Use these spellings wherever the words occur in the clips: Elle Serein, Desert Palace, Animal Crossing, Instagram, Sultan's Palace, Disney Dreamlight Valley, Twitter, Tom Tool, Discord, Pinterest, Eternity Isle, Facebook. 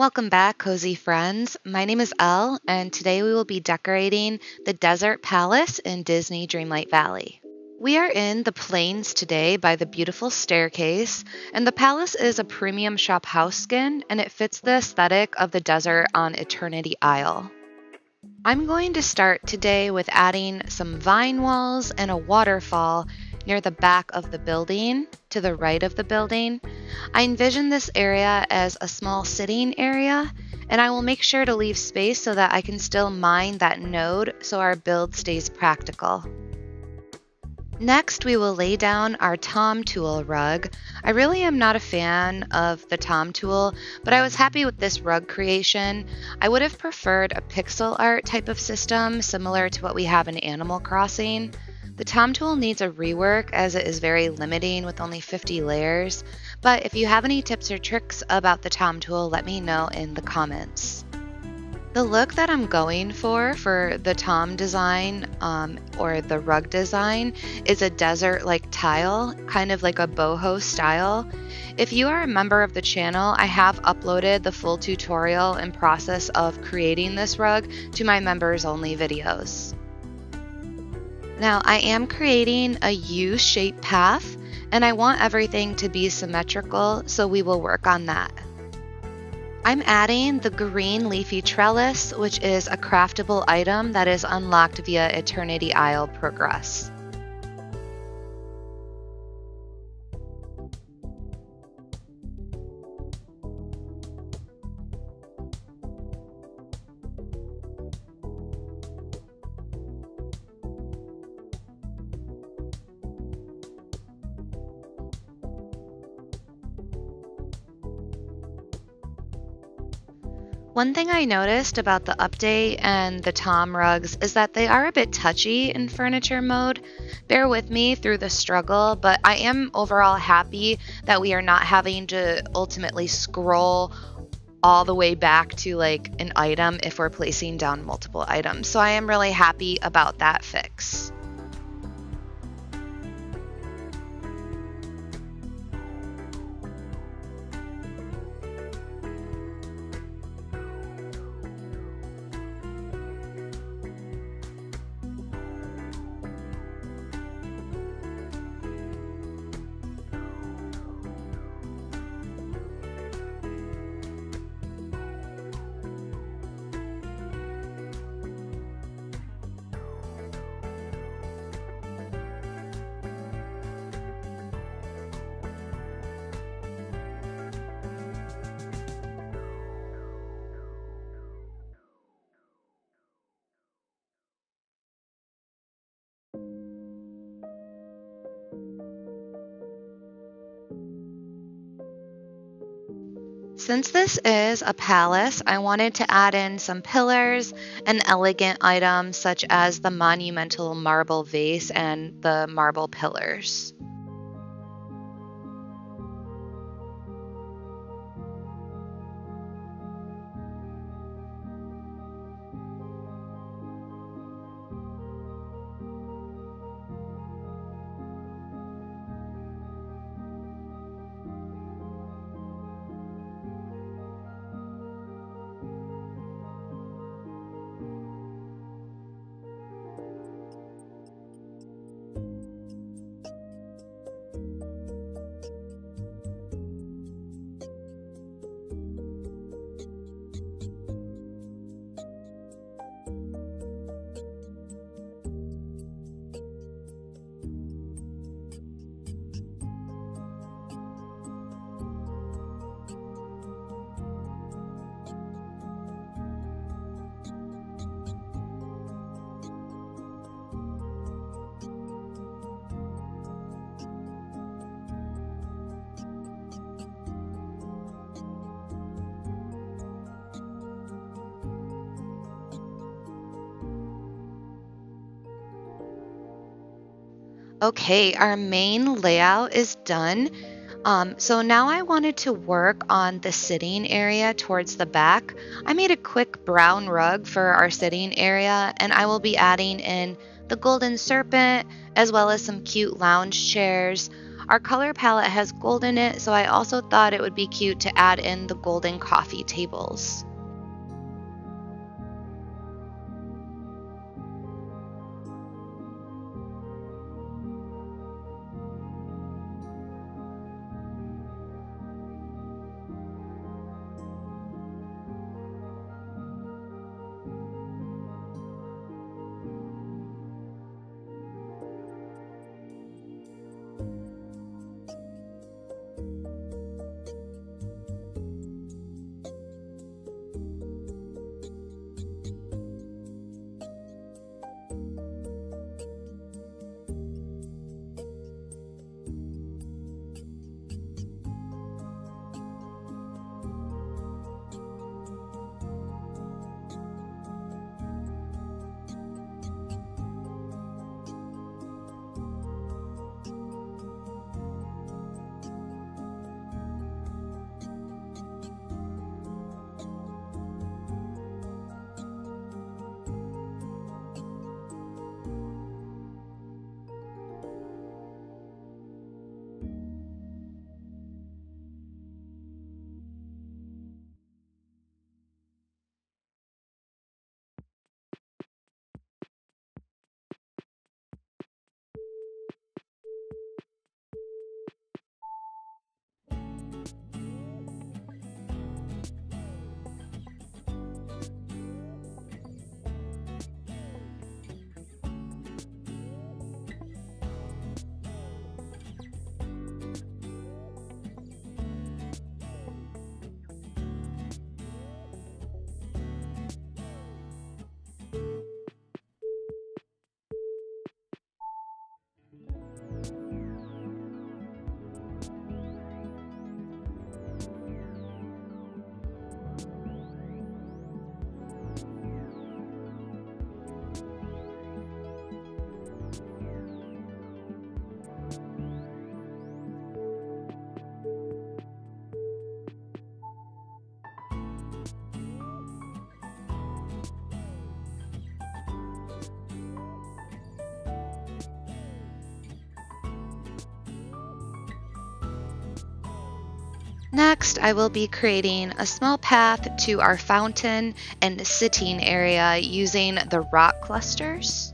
Welcome back, cozy friends. My name is Elle, and today we will be decorating the Desert Palace in Disney Dreamlight Valley. We are in the Plains today by the beautiful staircase, and the palace is a premium shop house skin, and it fits the aesthetic of the desert on Eternity Isle. I'm going to start today with adding some vine walls and a waterfall near the back of the building, to the right of the building. I envision this area as a small sitting area, and I will make sure to leave space so that I can still mine that node so our build stays practical. Next, we will lay down our Tom Tool rug. I really am not a fan of the Tom Tool, but I was happy with this rug creation. I would have preferred a pixel art type of system similar to what we have in Animal Crossing. The Tom Tool needs a rework as it is very limiting with only 50 layers, but if you have any tips or tricks about the Tom Tool, let me know in the comments. The look that I'm going for the Tom design or the rug design is a desert-like tile, kind of like a boho style. If you are a member of the channel, I have uploaded the full tutorial and process of creating this rug to my members-only videos. Now I am creating a U-shaped path, and I want everything to be symmetrical, so we will work on that. I'm adding the green leafy trellis, which is a craftable item that is unlocked via Eternity Isle progress. One thing I noticed about the update and the Tom rugs is that they are a bit touchy in furniture mode. Bear with me through the struggle, but I am overall happy that we are not having to ultimately scroll all the way back to like an item if we're placing down multiple items. So I am really happy about that fix. Since this is a palace, I wanted to add in some pillars and elegant items such as the monumental marble vase and the marble pillars. Okay, our main layout is done. So now I wanted to work on the sitting area towards the back. I made a quick brown rug for our sitting area, and I will be adding in the golden serpent as well as some cute lounge chairs. Our color palette has gold in it, so I also thought it would be cute to add in the golden coffee tables. Next, I will be creating a small path to our fountain and sitting area using the rock clusters.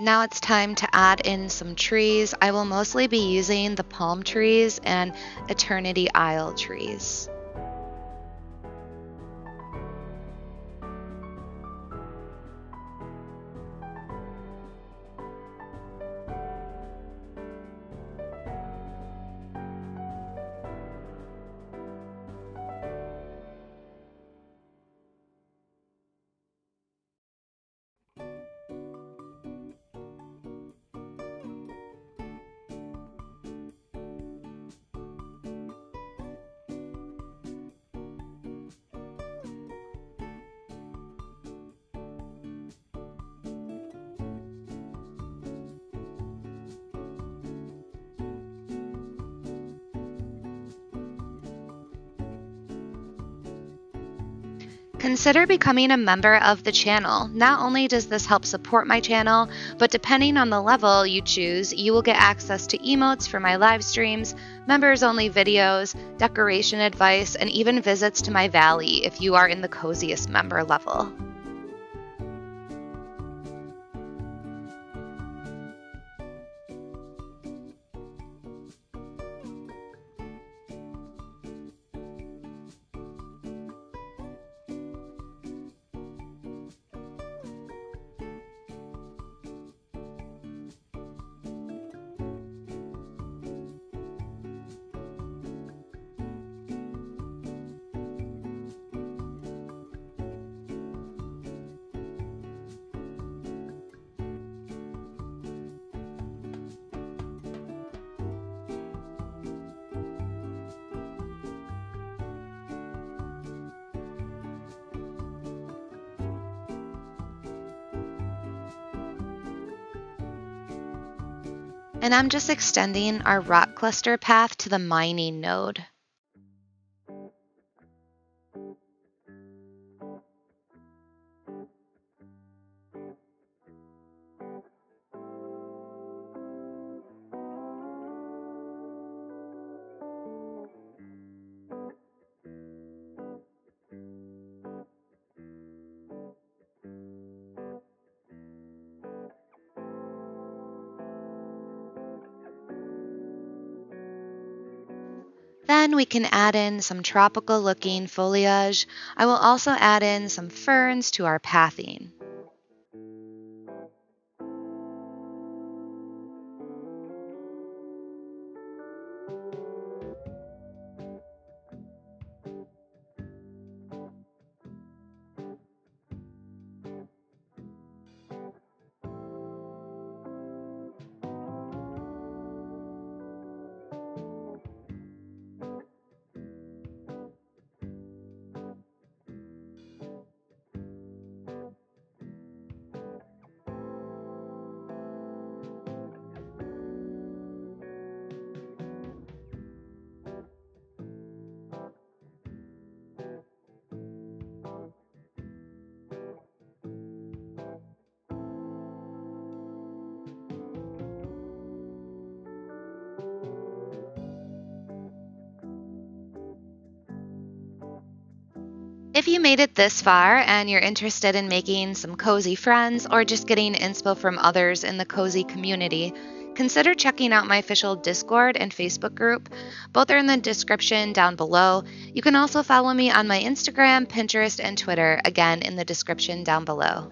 Now it's time to add in some trees. I will mostly be using the palm trees and Eternity Isle trees. Consider becoming a member of the channel. Not only does this help support my channel, but depending on the level you choose, you will get access to emotes for my live streams, members-only videos, decoration advice, and even visits to my valley if you are in the coziest member level. And I'm just extending our rock cluster path to the mining node. Then we can add in some tropical looking foliage. I will also add in some ferns to our pathing. If you made it this far and you're interested in making some cozy friends or just getting inspo from others in the cozy community, consider checking out my official Discord and Facebook group. Both are in the description down below. You can also follow me on my Instagram, Pinterest, and Twitter, again in the description down below.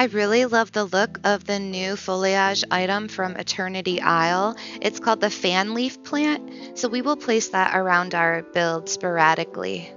I really love the look of the new foliage item from Eternity Isle. It's called the fan leaf plant, so we will place that around our build sporadically.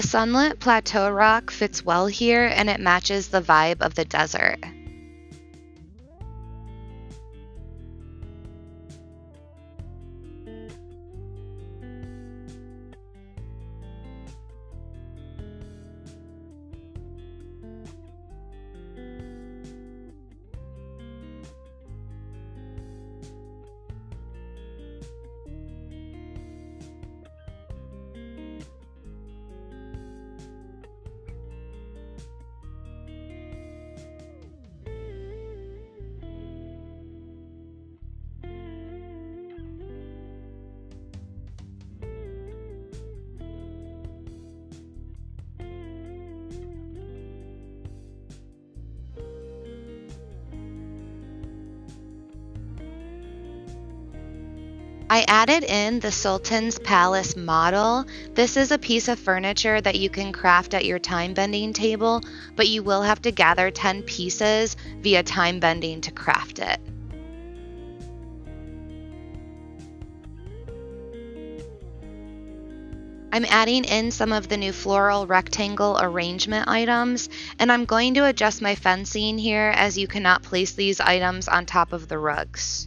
The sunlit plateau rock fits well here and it matches the vibe of the desert. I added in the Sultan's Palace model. This is a piece of furniture that you can craft at your time bending table, but you will have to gather 10 pieces via time bending to craft it. I'm adding in some of the new floral rectangle arrangement items, and I'm going to adjust my fencing here as you cannot place these items on top of the rugs.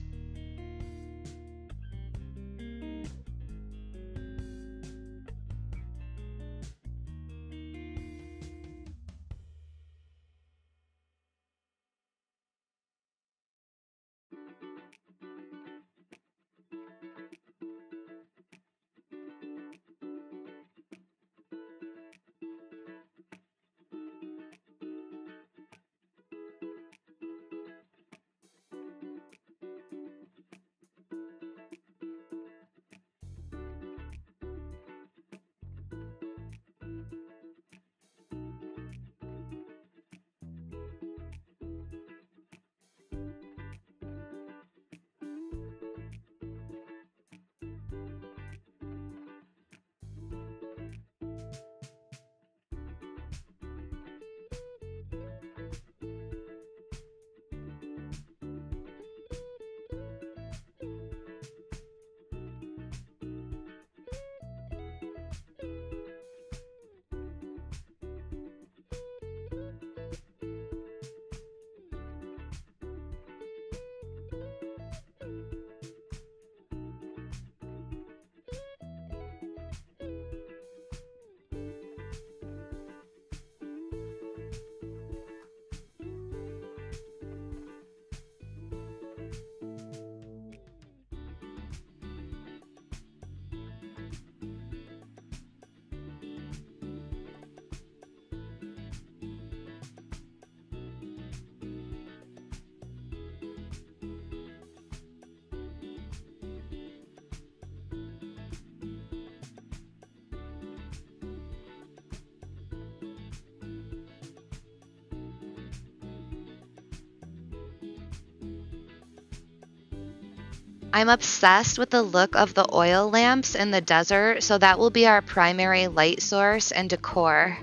I'm obsessed with the look of the oil lamps in the desert, so that will be our primary light source and decor.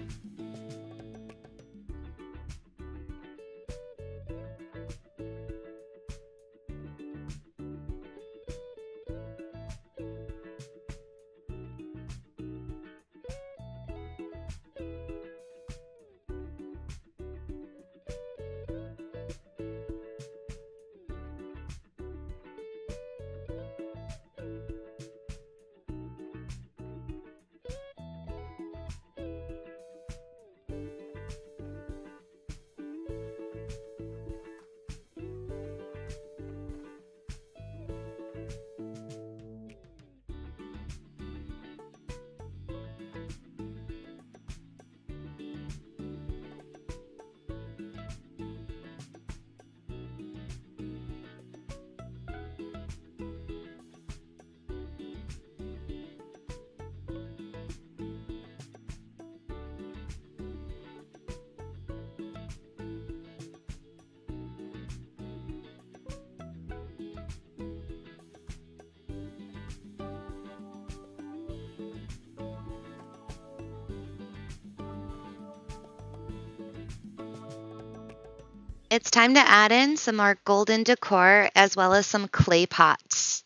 It's time to add in some more golden decor as well as some clay pots.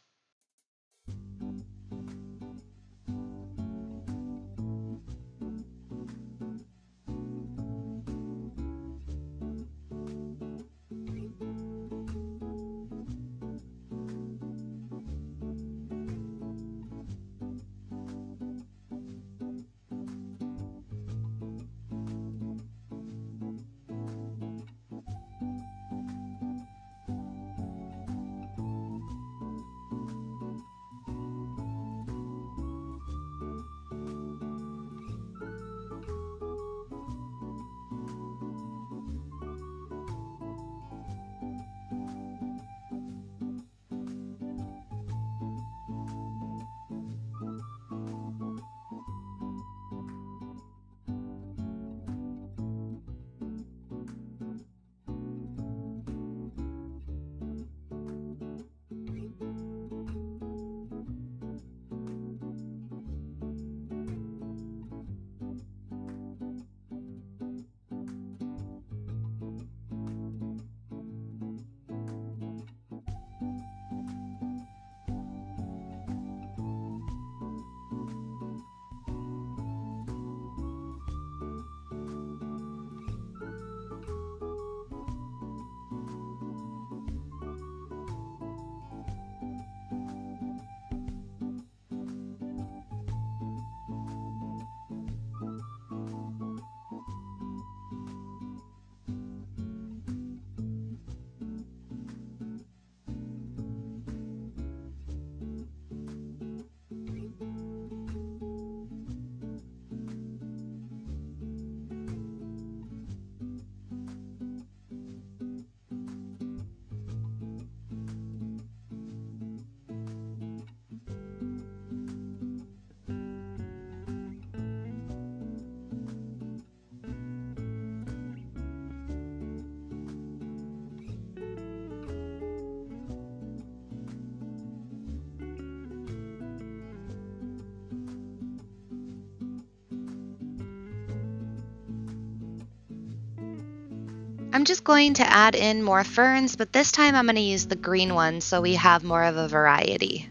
I'm just going to add in more ferns, but this time I'm going to use the green ones so we have more of a variety.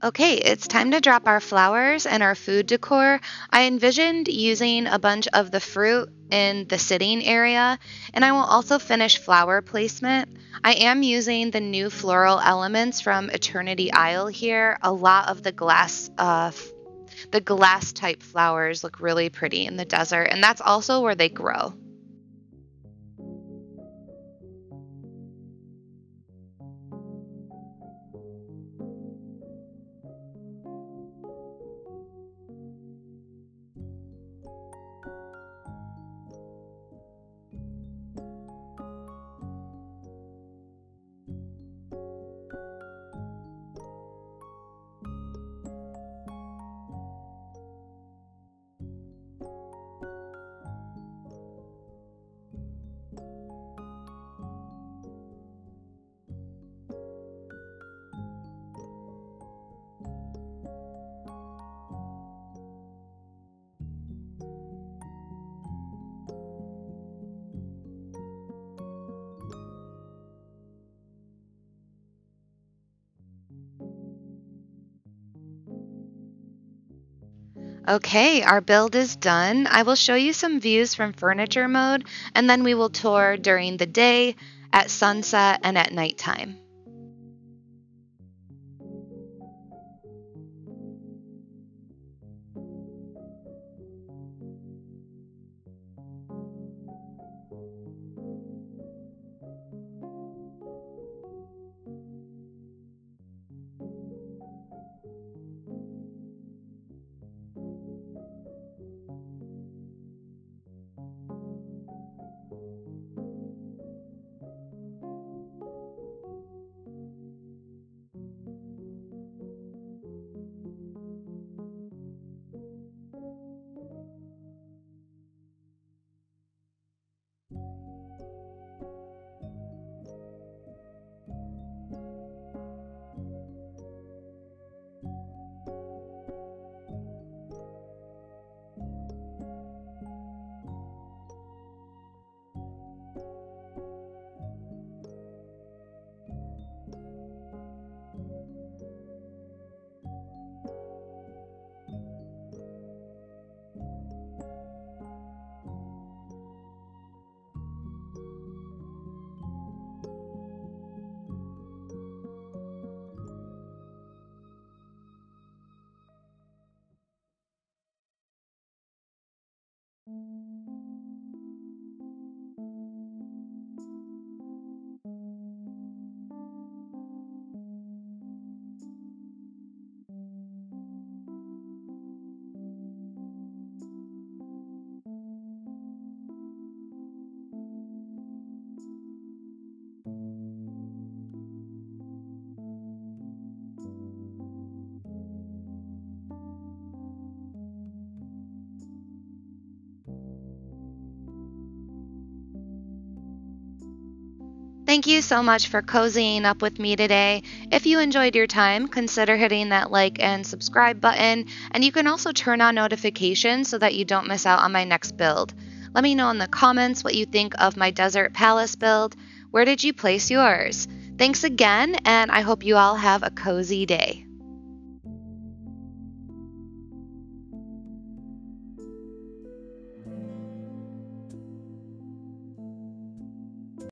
Okay, it's time to drop our flowers and our food decor. I envisioned using a bunch of the fruit in the sitting area, and I will also finish flower placement. I am using the new floral elements from Eternity Isle here. A lot of the glass type flowers look really pretty in the desert, and that's also where they grow. Okay, our build is done. I will show you some views from furniture mode, and then we will tour during the day, at sunset, and at nighttime. Thank you so much for cozying up with me today. If you enjoyed your time, consider hitting that like and subscribe button, and you can also turn on notifications so that you don't miss out on my next build. Let me know in the comments what you think of my Desert Palace build. Where did you place yours? Thanks again, and I hope you all have a cozy day.